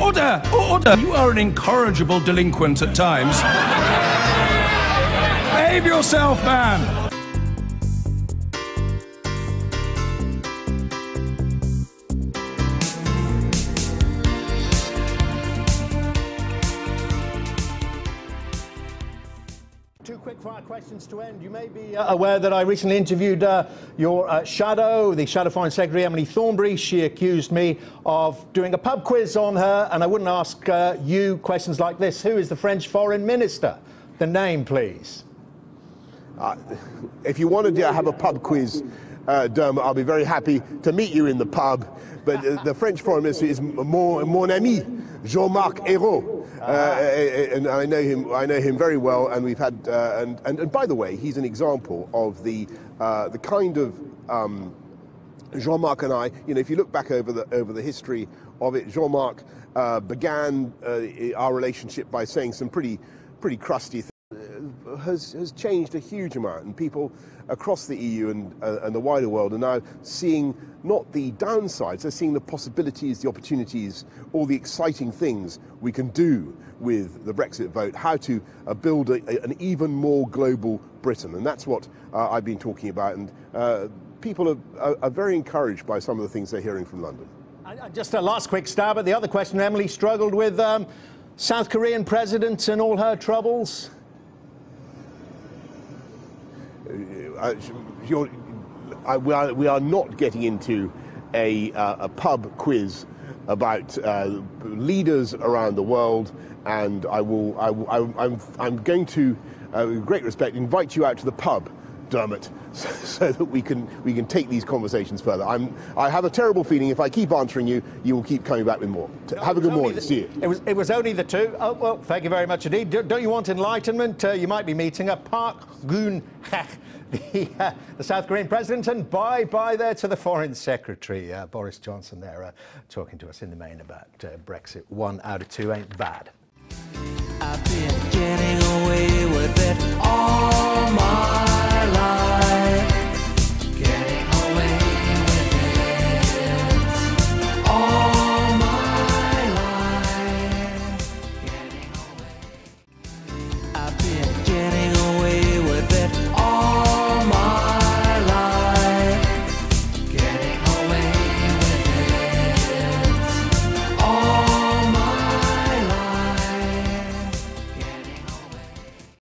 Order! Order! You are an incorrigible delinquent at times. Behave yourself, man! Two quick-fire questions to end. You may be aware that I recently interviewed your shadow, the Shadow Foreign Secretary, Emily Thornberry. She accused me of doing a pub quiz on her, and I wouldn't ask you questions like this. Who is the French Foreign Minister? The name, please. If you want to have a pub quiz, Dom, I'll be very happy to meet you in the pub. But the French Foreign Minister is mon ami, Jean-Marc Hérault. And I know him very well, and we've had. And by the way, he's an example of the kind of Jean-Marc and I. You know, if you look back over the history of it, Jean-Marc began our relationship by saying some pretty crusty things. Has changed a huge amount, and people across the EU and the wider world are now seeing not the downsides, they're seeing the possibilities, the opportunities, all the exciting things we can do with the Brexit vote, how to build an even more global Britain. And that's what I've been talking about, and people are very encouraged by some of the things they're hearing from London. Just a last quick stab at the other question. Emily struggled with South Korean president and all her troubles. We are not getting into a pub quiz about leaders around the world, and I'm going to, with great respect, invite you out to the pub, Dermot, so that we can take these conversations further. I have a terrible feeling if I keep answering you, you will keep coming back with more. No, have a good morning. See you. It was only the two. Oh, well, thank you very much indeed. Don't you want enlightenment? You might be meeting a Park Geun-hye, the South Korean president, and bye-bye there to the Foreign Secretary, Boris Johnson, there talking to us in the main about Brexit. 1 out of 2 ain't bad. I've been getting away with it all my